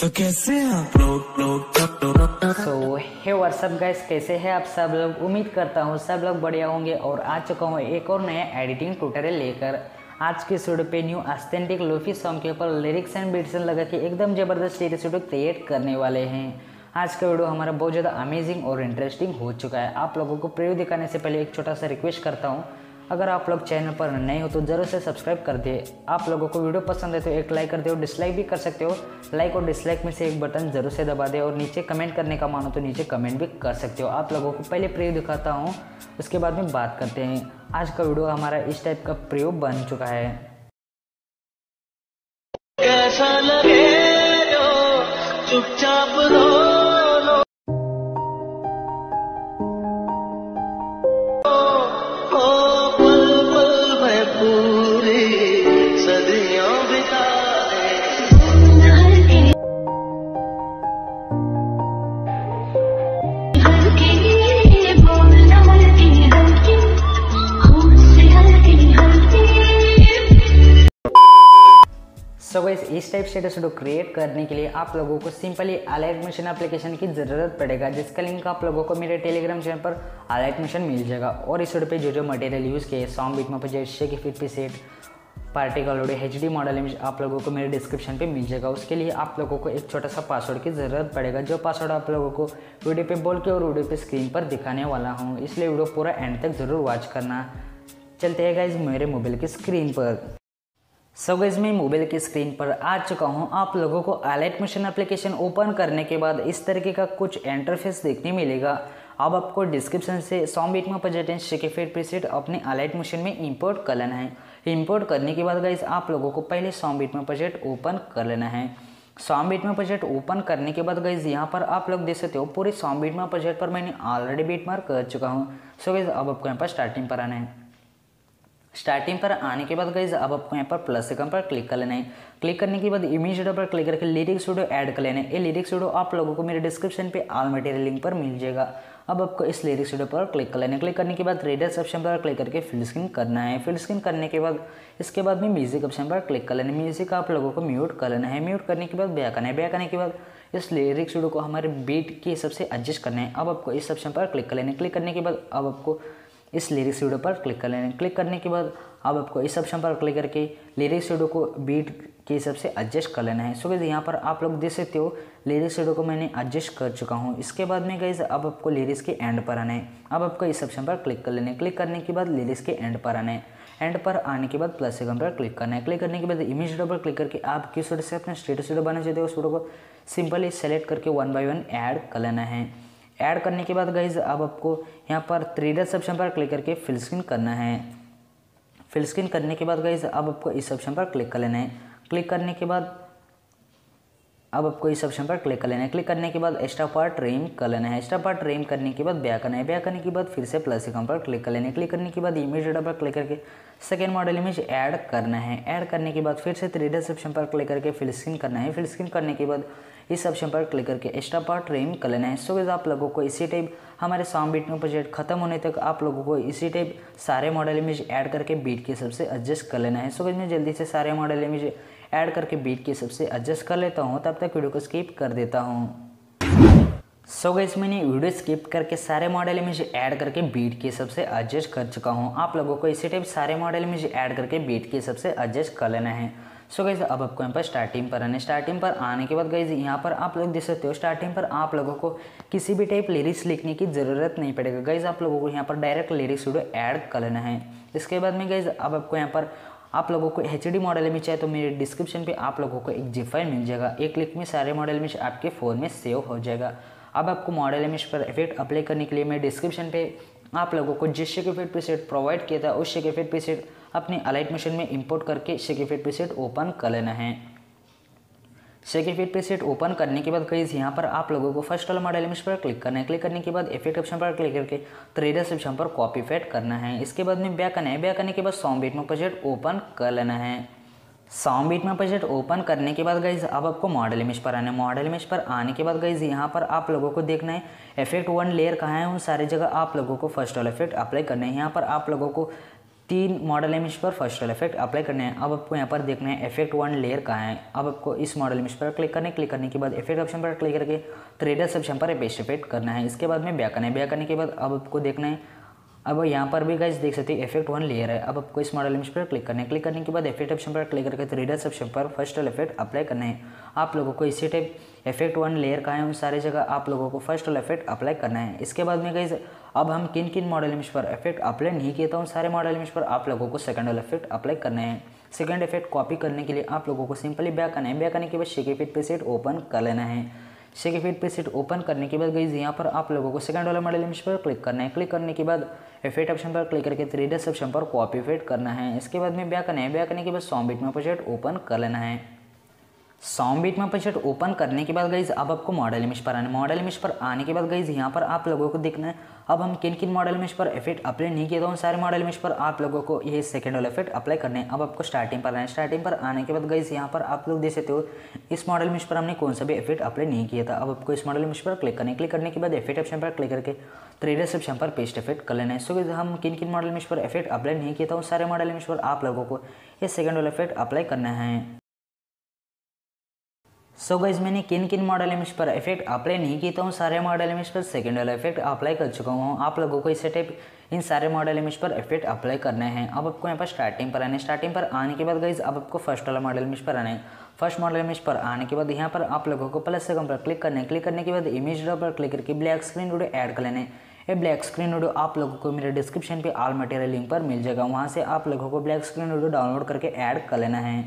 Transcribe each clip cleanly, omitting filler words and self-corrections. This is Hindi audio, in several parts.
तो कैसे आप लोग सो हे व्हाट्सअप गाइस, कैसे हैं आप सब लोग। उम्मीद करता हूँ सब लोग बढ़िया होंगे। और आ चुका हूँ एक और नया एडिटिंग ट्यूटोरियल लेकर। आज के वीडियो पे न्यू ऑथेंटिक लोफी सॉन्ग के ऊपर लिरिक्स एंड बीट्स लगा के एकदम ज़बरदस्त टेरेस वीडियो क्रिएट करने वाले हैं। आज का वीडियो हमारा बहुत ज़्यादा अमेजिंग और इंटरेस्टिंग हो चुका है। आप लोगों को प्रीव्यू दिखाने से पहले एक छोटा सा रिक्वेस्ट करता हूँ, अगर आप लोग चैनल पर नए हो तो ज़रूर से सब्सक्राइब कर दिए। आप लोगों को वीडियो पसंद है तो एक लाइक कर दे और डिसलाइक भी कर सकते हो। लाइक और डिसलाइक में से एक बटन ज़रूर से दबा दे। और नीचे कमेंट करने का मानो तो नीचे कमेंट भी कर सकते हो। आप लोगों को पहले प्रीव्यू दिखाता हूँ, उसके बाद में बात करते हैं। आज का वीडियो हमारा इस टाइप का प्रीव्यू बन चुका है। कैसा लगे चुपचाप सो गाइस, इस टाइप स्टेटस वीडियो क्रिएट करने के लिए आप लोगों को सिंपली अलाइट मोशन एप्लीकेशन की ज़रूरत पड़ेगा, जिसका लिंक आप लोगों को मेरे टेलीग्राम चैनल पर अलाइट मोशन मिल जाएगा। और इस वीडियो पे जो मटेरियल यूज़ किए, सॉन्ग बीट मैपर, जेट शेक इफेक्ट पे set, particle audio, HD model image आप लोगों को मेरे डिस्क्रिप्शन पे मिल जाएगा। उसके लिए आप लोगों को एक छोटा सा पासवर्ड की ज़रूरत पड़ेगा, जो पासवर्ड आप लोगों को वीडियो पे बोल के और वीडियो पे स्क्रीन पर दिखाने वाला हूँ। इसलिए वीडियो पूरा एंड तक ज़रूर वॉच करना। चलते हैं गाइस मेरे मोबाइल की स्क्रीन पर। सो गाइस, मैं मोबाइल की स्क्रीन पर आ चुका हूँ। आप लोगों को अलाइट मोशन एप्लीकेशन ओपन करने के बाद इस तरीके का कुछ इंटरफेस देखने मिलेगा। अब आपको डिस्क्रिप्शन से सॉन्ग बीट में पजेटेंट शेके फेड प्रीसेट अपने अलाइट मोशन में इंपोर्ट कर लेना है। इंपोर्ट करने के बाद गाइस आप लोगों को पहले सॉन्ग बीट में पजेट ओपन कर लेना है। सॉन्ग बीट में पजेट ओपन करने के बाद गाइस यहाँ पर आप लोग देख सकते हो पूरे सॉन्ग बीट में पजेट पर मैंने ऑलरेडी बीट मार्क कर चुका हूँ। सो गाइस, अब आपको यहाँ पर स्टार्टिंग पर आना है। स्टार्टिंग पर आने के बाद गाइज अब आपको यहाँ पर प्लस आइकन पर क्लिक कर लेना है। क्लिक करने के बाद इमेज वीडियो पर क्लिक करके लिरिक्स वीडियो ऐड कर लेना है। ये लिरिक्स वीडियो आप लोगों को मेरे डिस्क्रिप्शन पे ऑल मटेरियल लिंक पर मिल जाएगा। अब आपको इस लिरिक्स वीडियो पर क्लिक कर लेना है। क्लिक करने के बाद रेडर्स ऑप्शन पर क्लिक करके फुल स्क्रीन करना है। फुल स्क्रीन करने के बाद इसके बाद में म्यूजिक ऑप्शन पर क्लिक कर लेना है। म्यूजिक आप लोगों को म्यूट कर लेना है। म्यूट करने के बाद बैक आना है। बैक आने के बाद इस लिरिक्स वीडियो को हमारे बीट के हिसाब से एडजस्ट करना है। अब आपको इस ऑप्शन पर क्लिक कर लेना है। क्लिक करने के बाद अब आपको इस लिरिक्स वीडियो पर क्लिक कर लेना है। क्लिक करने के बाद अब आपको इस ऑप्शन पर क्लिक करके लिरिक्स वीडियो को बीट के हिसाब से एडजस्ट कर लेना है। सो गाइस, यहाँ पर आप लोग देख सकते हो लिरिक्स वीडियो को मैंने एडजस्ट कर चुका हूँ। इसके बाद में गाइस अब आपको लिरिक्स के एंड पर आना है। अब आपको इस ऑप्शन पर क्लिक कर लेना है। क्लिक करने के बाद लिरिक्स के एंड पर आना है। एंड पर आने के बाद प्लस आइकन पर क्लिक करना है। क्लिक करने के बाद इमेज वीडियो पर क्लिक करके आप किस वीडियो से अपना स्टेटस वीडियो बनाना चाहते हो उस वीडियो को सिंपली सेलेक्ट करके 1 बाय 1 ऐड कर लेना है। ऐड करने के बाद गाइज अब आपको यहाँ पर 3 डॉट ऑप्शन पर क्लिक करके फुल स्क्रीन करना है। फुल स्क्रीन करने के बाद गाइज अब आपको इस ऑप्शन पर क्लिक कर लेना है। क्लिक करने के बाद अब आपको इस ऑप्शन पर क्लिक कर लेना है। क्लिक करने के बाद एक्स्ट्रा पार्ट रिम कर लेना है। एक्स्ट्रा पार्ट रिम करने के बाद बैक आना है। बैक करने के बाद फिर से प्लस आइकन पर क्लिक कर लेना है। क्लिक करने के बाद इमेज डाटा पर क्लिक करके सेकेंड मॉडल इमेज ऐड करना है। ऐड करने के बाद फिर से 3 डॉट ऑप्शन पर क्लिक करके फुल स्क्रीन करना है। फुल स्क्रीन करने के बाद इस ऑप्शन पर क्लिक करके एक्स्ट्रा पार्ट रिम कर लेना है। सो गाइस, आप लोगों को इसी टाइप हमारे सॉन्ग बीट में प्रोजेक्ट खत्म होने तक आप लोगों को इसी टाइप सारे मॉडल इमेज ऐड करके बीट के हिसाब से एडजस्ट कर लेना है। सो गाइस, मैं जल्दी से सारे मॉडल इमेज ऐड करके बीट के हिसाब से एडजस्ट कर लेता हूँ, तब तक वीडियो को स्किप कर देता हूँ। सो गाइस, मैंने वीडियो स्किप करके सारे मॉडल इमेज ऐड करके बीट के हिसाब से एडजस्ट कर चुका हूँ। आप लोगों को इसी टाइप सारे मॉडल इमेज ऐड करके बीट के हिसाब से एडजस्ट कर लेना है। सो गाइस, अब आपको यहाँ पर स्टार्टिंग पर आना है। स्टार्टिंग पर आने के बाद गाइस यहाँ पर आप लोग देख सकते हो स्टार्टिंग पर आप लोगों को किसी भी टाइप लिरिक्स लिखने की ज़रूरत नहीं पड़ेगा। गाइस आप लोगों को यहाँ पर डायरेक्ट लिरिक्स वीडियो ऐड कर लेना है। इसके बाद में गाइस अब आपको यहाँ पर आप लोगों को HD मॉडल में चाहिए तो मेरे डिस्क्रिप्शन पे आप लोगों को एक जिप फाइल मिल जाएगा। एक क्लिक में सारे मॉडल में आपके फ़ोन में सेव हो जाएगा। अब आपको मॉडल इमेज पर इफेक्ट अप्लाई करने के लिए मैं डिस्क्रिप्शन पे आप लोगों को जिस शेक इफेक्ट प्रीसेट प्रोवाइड किया था उस शेक इफेक्ट प्रीसेट अपने अलाइट मोशन में इंपोर्ट करके शेक इफेक्ट प्रीसेट ओपन कर लेना है। शेक इफेक्ट प्रीसेट ओपन करने के बाद गाइस यहाँ पर आप लोगों को फर्स्ट वाला मॉडल इमेज पर क्लिक करना है। क्लिक करने के बाद इफेक्ट ऑप्शन पर क्लिक करके 3 डॉट ऑप्शन पर कॉपी पेस्ट करना है। इसके बाद में बैक आना है। बैक आने के बाद सॉन्ग बीट में प्रीसेट ओपन कर लेना है। सॉन्ग बीट में प्रीसेट ओपन करने के बाद गाइज अब आपको मॉडल इमेज पर आना है। मॉडल इमेज पर आने के बाद गाइज यहाँ पर आप लोगों को देखना है इफेक्ट 1 लेयर कहाँ है, उन सारी जगह आप लोगों को फर्स्ट ऑल इफेक्ट अप्लाई करना है। यहाँ पर आप लोगों को तीन मॉडल इमेज पर फर्स्ट ऑल इफेक्ट अप्लाई करने हैं। अब आपको यहाँ पर देखना है इफेक्ट वन लेयर कहाँ है। अब आपको इस मॉडल इमेज पर क्लिक करने के बाद इफेक्ट ऑप्शन पर क्लिक करके थ्रेडर्स ऑप्शन पर पेस्ट इफेक्ट करना है। इसके बाद में ब्याक करने के बाद अब आपको देखना है, अब यहाँ पर भी गाइस देख सकते हैं इफेक्ट वन लेयर है। अब आपको इस मॉडल इमेज पर क्लिक करने के बाद इफेक्ट ऑप्शन पर क्लिक करके थ्रेडर्स ऑप्शन पर फर्स्ट ऑल इफेक्ट अप्लाई करना है। आप लोगों को इसी टाइप इफेक्ट वन लेयर कहाँ है उन सारी जगह आप लोगों को फर्स्ट ऑल इफेक्ट अप्लाई करना है। इसके बाद में गाइस अब हम किन किन मॉडल इमेज पर इफेक्ट अप्लाई नहीं किया था उन सारे मॉडल इमेज पर आप लोगों को सेकंड ऑल इफेक्ट अप्लाई करना है। सेकंड इफेक्ट कॉपी करने के लिए आप लोगों को सिंपली बैक आने के बाद शेकेफिट पे सेट ओपन कर लेना है। शेकेफिट पे सेट ओपन करने के बाद गाइस यहाँ पर आप लोगों को सेकंड वाला मॉडल इमेज पर क्लिक करना है। क्लिक करने के बाद इफेक्ट ऑप्शन पर क्लिक करके थ्री डॉट्स ऑप्शन पर कॉपी इफेक्ट करना है। इसके बाद में बैक आने के बाद सॉम्बिट में प्रोजेक्ट ओपन कर लेना है। सॉम्बिट में प्रोजेक्ट ओपन करने के बाद गाइस अब आपको मॉडल इमेज पर आना है। मॉडल इमेज पर आने के बाद गाइस यहाँ पर आप लोगों को देखना है अब हम किन किन मॉडल इमेज पर इफेक्ट अप्लाई नहीं किया था उन सारे मॉडल इमेज पर आप लोगों को ये सेकंड वाला इफेक्ट अप्लाई करने हैं। अब आपको स्टार्टिंग पर आना है। स्टार्टिंग पर आने के बाद गाइस यहाँ पर आप लोग देख सकते हो इस मॉडल इमेज पर हमने कौन सा भी इफेक्ट अप्लाई नहीं किया था। अब आपको इस मॉडल इमेज पर क्लिक करने के बाद इफेक्ट ऑप्शन पर क्लिक करके थ्रेडर्स ऑप्शन पर पेस्ट इफेक्ट कर लेना है। सो हम किन किन मॉडल इमेज पर इफेक्ट अप्लाई नहीं किया था उन सारे मॉडल इमेज पर आप लोगों को ये सेकंड वाला इफेक्ट अप्लाई करना है। सो गाइज मैंने किन किन मॉडल इमेज पर इफेक्ट अप्लाई नहीं किया था उन सारे मॉडल इमेज पर सेकंड वाला इफेक्ट अप्लाई कर चुका हूँ। आप लोगों को इसी टाइप इन सारे मॉडल इमेज पर इफेक्ट अप्लाई करने हैं। अब आपको यहाँ पर स्टार्टिंग पर आना है। स्टार्टिंग पर आने के बाद गाइज अब आपको फर्स्ट वाला मॉडल इमेज पर आना है। फर्स्ट मॉडल इमेज पर आने के बाद यहाँ पर आप लोगों को प्लस आइकन पर क्लिक करने के बाद इमेज ड्रॉप पर क्लिक करके ब्लैक स्क्रीन वीडियो ऐड कर लेने। ये ब्लैक स्क्रीन वीडियो आप लोगों को मेरे डिस्क्रिप्शन पे ऑल मटेरियल लिंक पर मिल जाएगा, वहाँ से आप लोगों को ब्लैक स्क्रीन वीडियो डाउनलोड करके ऐड कर लेना है।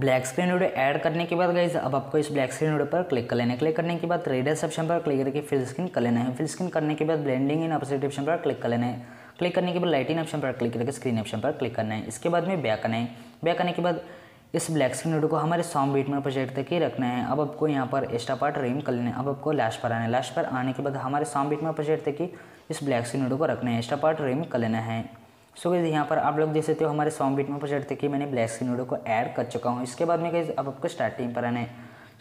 ब्लैक स्क्रीन वीडियो ऐड करने के बाद गाइज अब आपको इस ब्लैक स्क्रीन वीडियो पर क्लिक कर लेना है। क्लिक करने के बाद रेडियस ऑप्शन पर क्लिक करके फिल स्क्रीन कर लेना है। फिल स्क्रीन करने के बाद ब्लेंडिंग इन ऑपोजिट ऑप्शन पर क्लिक कर लेना है। क्लिक करने के बाद लाइटिंग ऑप्शन पर क्लिक करके स्क्रीन ऑप्शन पर क्लिक करना है। इसके बाद में बैक आने के बाद इस ब्लैक स्क्रीन वीडियो को हमारे सॉम्बिट में प्रोजेक्ट तक ही रखना है। अब आपको यहाँ पर एक्स्ट्रा पार्ट रिम कर लेना है। अब आपको लास्ट पर आना है। लास्ट पर आने के बाद हमारे सॉम्बिट में प्रोजेक्ट तक ही इस ब्लैक स्क्रीन वीडियो को रखना है, एक्स्ट्रा पार्ट रिम कर लेना है। सो गाइस यहाँ पर आप लोग देख सकते हो हमारे सॉम्बिट में प्रोजेक्ट तक ही मैंने ब्लैक स्क्रीन वीडियो को ऐड कर चुका हूँ। इसके बाद में गाइस अब आपको स्टार्टिंग पर आना है।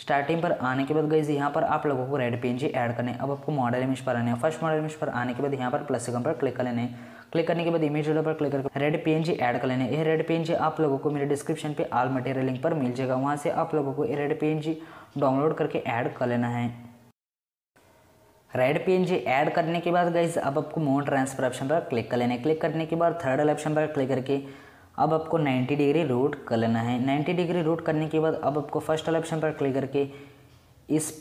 स्टार्टिंग पर आने के बाद गाइस यहाँ पर आप लोगों को रेड पेन जी ऐड करने। अब आपको मॉडल इमेज पर आने है। फर्स्ट मॉडल इमेज पर आने के बाद यहाँ पर प्लस आइकन पर क्लिक कर लेना है। क्लिक करने के बाद इमेज पर क्लिक करके रेड पीएनजी ऐड कर लेना है। यह रेड पीएनजी आप लोगों को मेरे डिस्क्रिप्शन पे ऑल मटेरियल लिंक पर मिल जाएगा, वहाँ से आप लोगों को रेड पीएनजी डाउनलोड करके ऐड कर लेना है। रेड पीएनजी ऐड करने के बाद गाइज अब आपको मोर ट्रांसफर ऑप्शन पर क्लिक कर लेना है। क्लिक करने के बाद थर्ड ऑप्शन पर क्लिक करके अब आपको 90 डिग्री रोट कर लेना है। 90 डिग्री रोट करने के बाद अब आपको फर्स्ट ऑप्शन पर क्लिक करके इस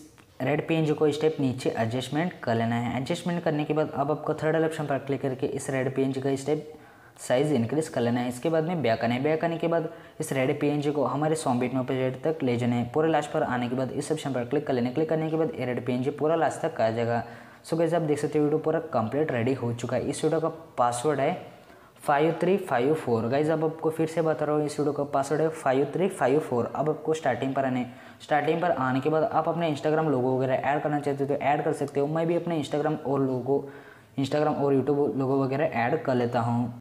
रेड पेन को स्टेप नीचे एडजस्टमेंट कर लेना है। एडजस्टमेंट करने के बाद अब आपको थर्ड ऑप्शन पर क्लिक करके इस रेड पेन का स्टेप साइज इंक्रीज कर लेना है। इसके बाद में बैक आने के बाद इस रेड पेन को हमारे सॉम्बिट में प्रोजेक्ट तक ले जाना है। पूरा लास्ट पर आने के बाद इस ऑप्शन पर क्लिक कर लेना है। क्लिक करने के बाद ये रेड पेन पूरा लास्ट तक आ जाएगा। सो गाइस आप देख सकते हो वीडियो पूरा कंप्लीट रेडी हो चुका है। इस वीडियो का पासवर्ड है 5354। गाइज अब आपको फिर से बता रहा हूँ इस वीडियो का पासवर्ड है 5354। अब आपको स्टार्टिंग पर आने। स्टार्टिंग पर आने के बाद आप अपने इंस्टाग्राम लोगो वगैरह ऐड करना चाहते हो तो ऐड कर सकते हो। मैं भी अपने इंस्टाग्राम और यूट्यूब लोगो वगैरह ऐड कर लेता हूँ।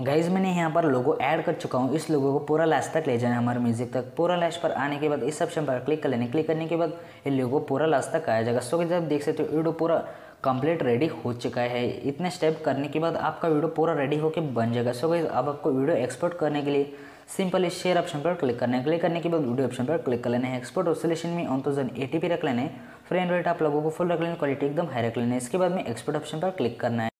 गाइज मैंने यहाँ पर लोगो ऐड कर चुका हूँ। इस लोगो को पूरा लास्ट तक ले जाना है, हमारे म्यूजिक तक। पूरा लास्ट पर आने के बाद इस ऑप्शन पर क्लिक कर लेना। क्लिक करने के बाद ये लोगो पूरा लास्ट तक आ जाएगा। सो गाइज आप देख सकते हो वीडियो पूरा कंप्लीट रेडी हो चुका है। इतने स्टेप करने के बाद आपका वीडियो पूरा रेडी होकर बन जाएगा। सो गाइस अब आपको वीडियो एक्सपोर्ट करने के लिए सिंपली शेयर ऑप्शन पर क्लिक करना है। क्लिक करने के बाद वीडियो ऑप्शन पर क्लिक कर लेना है। एक्सपोर्ट ऑसिलेशन में 1080p रख लेना है। फ्रेम रेट आप लोगों को फुल रख लेना, क्वालिटी एकदम हाई रख लेना है। इसके बाद में एक्सपोर्ट ऑप्शन पर क्लिक करना है।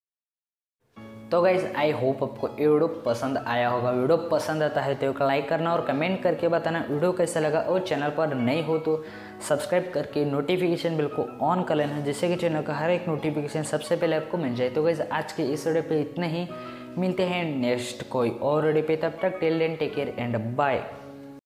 तो गाइज आई होप आपको ये वीडियो पसंद आया होगा। वीडियो पसंद आता है तो एक लाइक करना और कमेंट करके बताना वीडियो कैसा लगा, और चैनल पर नए हो तो सब्सक्राइब करके नोटिफिकेशन बिल को ऑन कर लेना, जिससे कि चैनल का हर एक नोटिफिकेशन सबसे पहले आपको मिल जाए। तो गाइज आज के इस वीडियो पे इतना ही। मिलते हैं नेक्स्ट कोई और वीडियो पे, तब तक till then take care and bye.